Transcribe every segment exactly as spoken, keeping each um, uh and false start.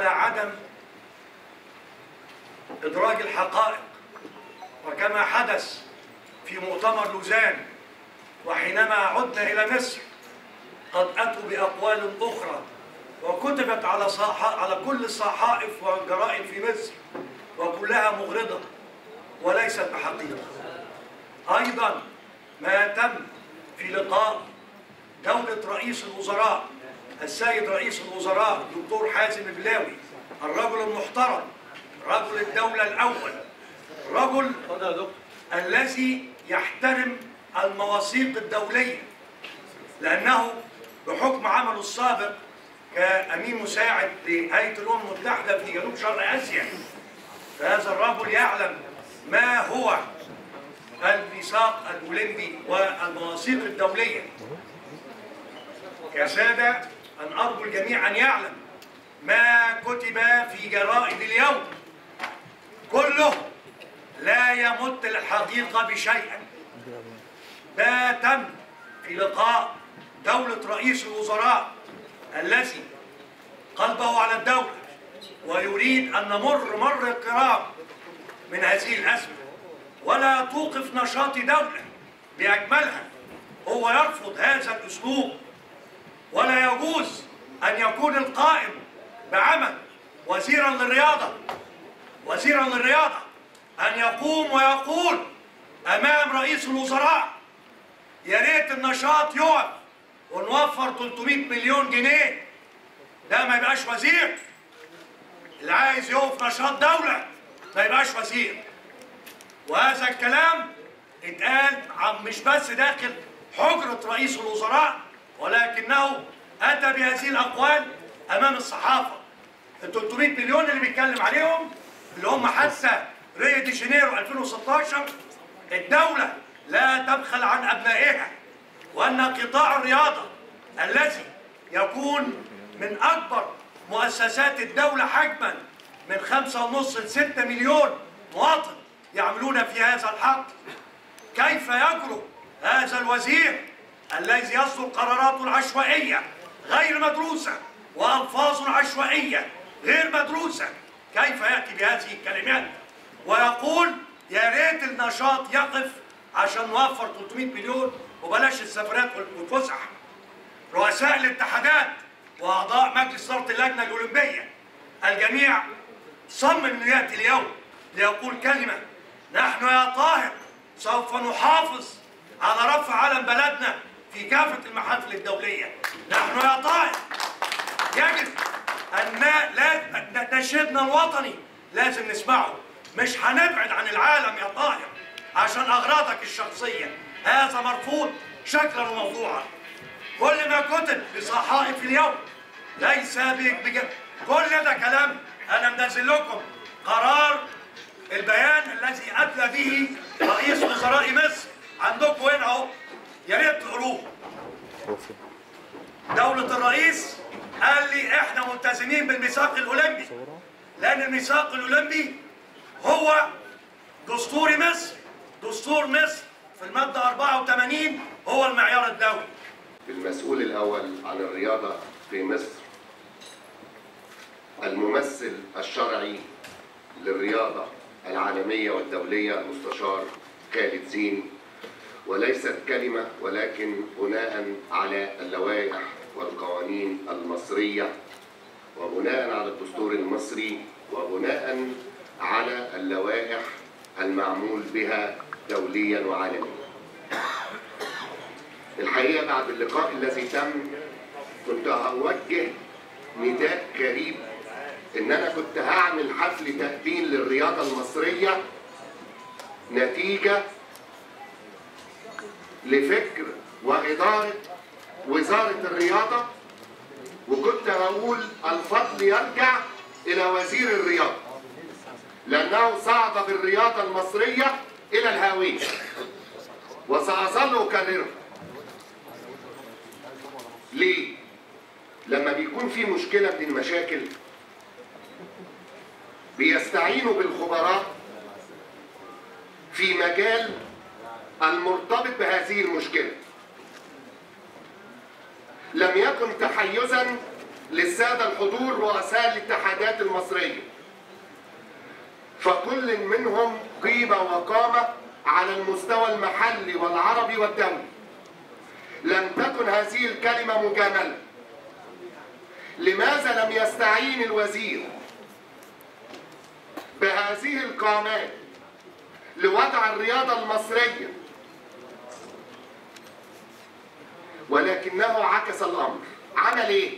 على عدم إدراك الحقائق. وكما حدث في مؤتمر لوزان وحينما عدنا إلى مصر قد أتوا بأقوال أخرى وكتبت على على كل الصحائف والجرائد في مصر وكلها مغرضة وليست بحقيقة. أيضا ما تم في لقاء دولة رئيس الوزراء السيد رئيس الوزراء الدكتور حازم البلاوي، الرجل المحترم، رجل الدولة الأول، رجل الذي يحترم المواثيق الدولية، لأنه بحكم عمله السابق كأمين مساعد لهيئة الأمم المتحدة في جنوب شرق آسيا، فهذا الرجل يعلم ما هو الميثاق الأولمبي والمواثيق الدولية. يا سادة، أن أرجو الجميع أن يعلم ما كتب في جرائد اليوم كله لا يمت للحقيقة بشيء. ما تم في لقاء دولة رئيس الوزراء الذي قلبه على الدولة ويريد أن نمر مر الكرام من هذه الأزمة ولا توقف نشاط دولة بأجملها، هو يرفض هذا الأسلوب، ولا يجوز أن يكون القائم بعمل وزيرا للرياضة وزيرا للرياضة أن يقوم ويقول أمام رئيس الوزراء يا ريت النشاط يقف ونوفر ثلاثمائة مليون جنيه. ده ما يبقاش وزير. اللي عايز يقف نشاط دولة ما يبقاش وزير. وهذا الكلام اتقال مش بس داخل حجرة رئيس الوزراء، ولكنه أتى بهذه الأقوال أمام الصحافة. ال ثلاثمائة مليون اللي بيتكلم عليهم اللي هم حادثة ريو دي جانيرو ألفين وستاشر، الدولة لا تبخل عن أبنائها، وأن قطاع الرياضة الذي يكون من أكبر مؤسسات الدولة حجما من خمسة ونص لستة مليون مواطن يعملون في هذا الحق. كيف يجرؤ هذا الوزير الذي يصدر قراراته عشوائية غير مدروسة وألفاظ عشوائية غير مدروسة، كيف يأتي بهذه الكلمات ويقول يا ريت النشاط يقف عشان نوفر ثلاثمائة مليون وبلاش السفرات والفسح؟ رؤساء الاتحادات وأعضاء مجلس إدارة اللجنة الأولمبية الجميع صمم إنه يأتي اليوم ليقول كلمة. نحن يا طاهر سوف نحافظ على رفع علم بلدنا في كافة المحافل الدولية. نحن يا طاهر يجب أن لا نشيدنا الوطني لازم نسمعه، مش هنبعد عن العالم يا طاهر عشان أغراضك الشخصية. هذا مرفوض شكلا وموضوعا. كل ما كتب بصحائف اليوم ليس بجد، كل ده كلام. أنا منزل لكم قرار البيان الذي أتى به رئيس وزراء مصر، عندكم هنا أهو، يا ريت تقروه. دولة الرئيس قال لي احنا ملتزمين بالميثاق الأولمبي، لأن الميثاق الأولمبي هو دستور مصر، دستور مصر في المادة أربعة وثمانين هو المعيار الدولي. المسؤول الأول عن الرياضة في مصر الممثل الشرعي للرياضة العالمية والدولية المستشار خالد زيني، وليست كلمة ولكن بناء على اللوائح والقوانين المصرية وبناء على الدستور المصري وبناء على اللوائح المعمول بها دوليا وعالميا. الحقيقة بعد اللقاء الذي تم كنت هوجه نداء كريم ان انا كنت هعمل حفل تأهيل للرياضة المصرية نتيجة لفكر وإدارة وزارة الرياضة، وكنت هقول الفضل يرجع إلى وزير الرياضة لأنه صعد بالرياضة المصرية إلى الهاوية وسأظل أكرره. ليه؟ لما بيكون في مشكلة من المشاكل بيستعينوا بالخبراء في مجال المرتبط بهذه المشكلة. لم يكن تحيزا للسادة الحضور رؤساء الاتحادات المصرية، فكل منهم قيمة وقامة على المستوى المحلي والعربي والدولي. لم تكن هذه الكلمة مجاملة. لماذا لم يستعين الوزير بهذه القامات لوضع الرياضة المصرية؟ ولكنه عكس الأمر. عمل إيه؟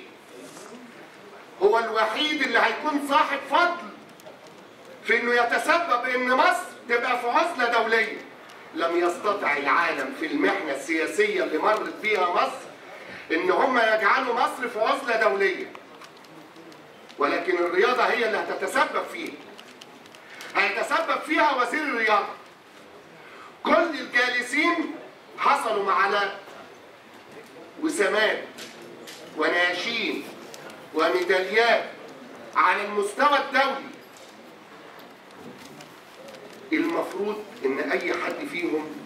هو الوحيد اللي هيكون صاحب فضل في إنه يتسبب إن مصر تبقى في عزلة دولية. لم يستطع العالم في المحنة السياسية اللي مرت بيها مصر إن هم يجعلوا مصر في عزلة دولية، ولكن الرياضة هي اللي هتتسبب فيها. هيتسبب فيها وزير الرياضة. كل الجالسين حصلوا على وسمات وناشين وميداليات على المستوى الدولي. المفروض إن أي حد فيهم،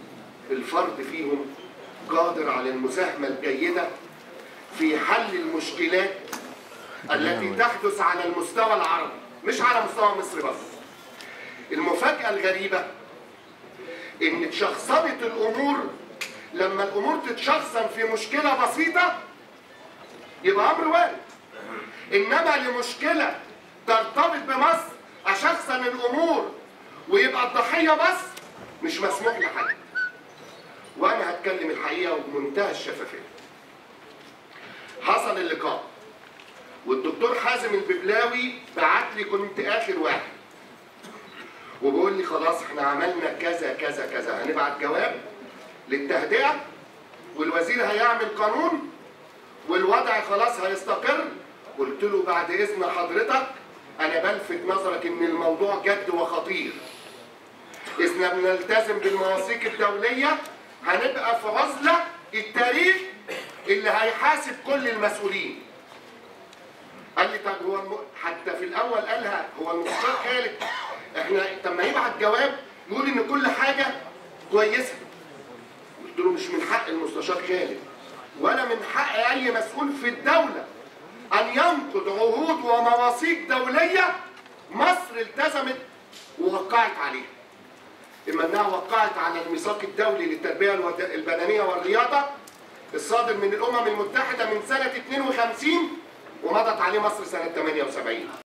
الفرد فيهم، قادر على المساهمة الجيدة في حل المشكلات التي تحدث على المستوى العربي، مش على مستوى مصر بس. المفاجأة الغريبة إن اتشخصنت الأمور. لما الأمور تتشخصن في مشكلة بسيطة يبقى أمر وارد، إنما لمشكلة ترتبط بمصر أشخصن الأمور ويبقى الضحية بس، مش مسموح لحد. وأنا هتكلم الحقيقة بمنتهى الشفافية. حصل اللقاء والدكتور حازم البلاوي بعت لي، كنت آخر واحد، وبقول لي خلاص إحنا عملنا كذا كذا كذا، هنبعت جواب للتهدئة والوزير هيعمل قانون والوضع خلاص هيستقر. قلت له بعد إذن حضرتك أنا بلفت نظرك إن الموضوع جد وخطير، إذ لم نلتزم بالمواثيق الدولية هنبقى في عزلة. التاريخ اللي هيحاسب كل المسؤولين. قال لي طب هو الم... حتى في الأول قالها هو المختار خالد، إحنا طب ما يبعت جواب يقول إن كل حاجة كويسة. قلت له مش من حق المستشار خالد ولا من حق أي مسؤول في الدولة أن ينقض عهود ومواثيق دولية مصر التزمت ووقعت عليها. إما أنها وقعت على الميثاق الدولي للتربية البدنية والرياضة الصادر من الأمم المتحدة من سنة اثنين وخمسين ومضت عليه مصر سنة ثمانية وسبعين.